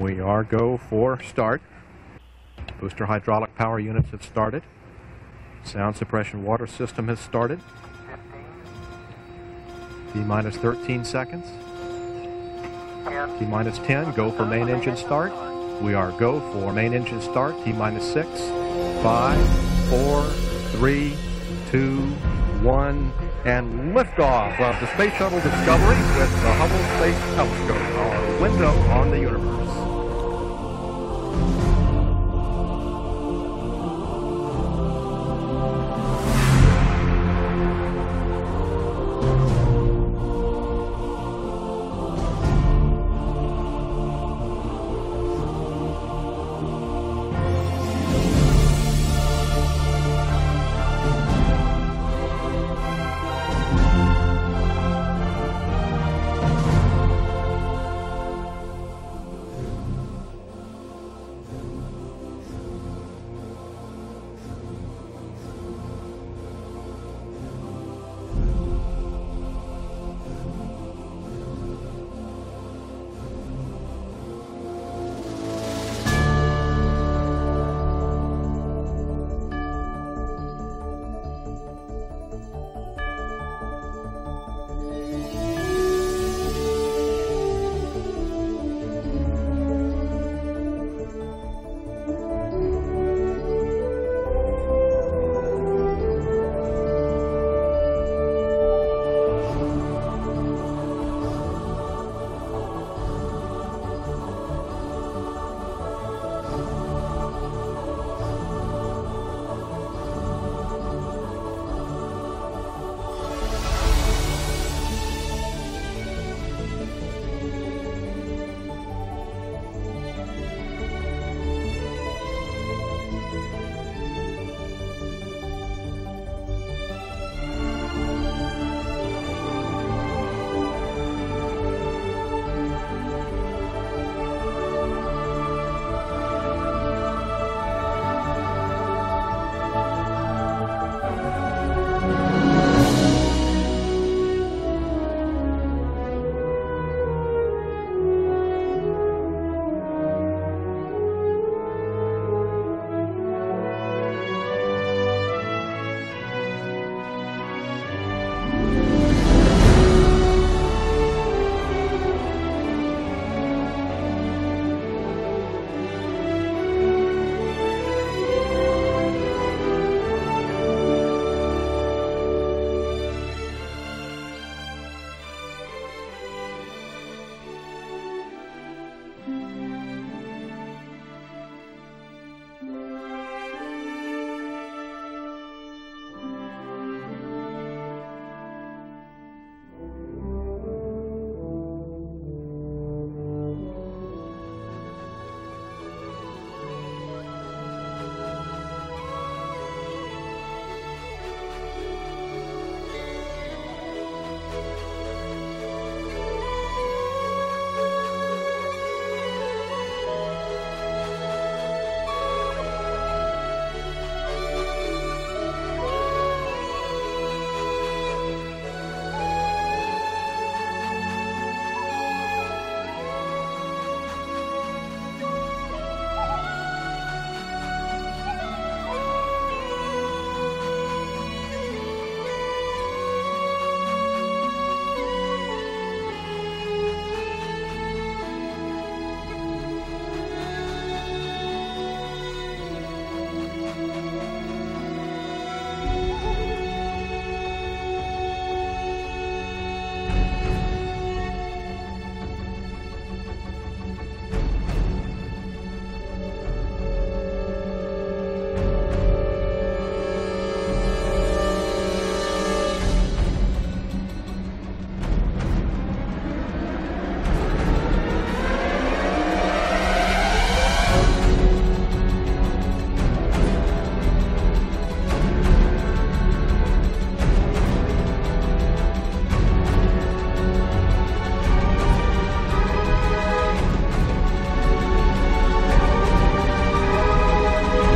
We are go for start. Booster hydraulic power units have started. Sound suppression water system has started. T minus 13 seconds. T minus 10, go for main engine start. We are go for main engine start. T minus 6, 5, 4, 3, 2, 1, and liftoff of the Space Shuttle Discovery with the Hubble Space Telescope, our window on the universe.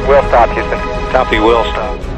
We'll stop, Houston. Copy, we'll stop.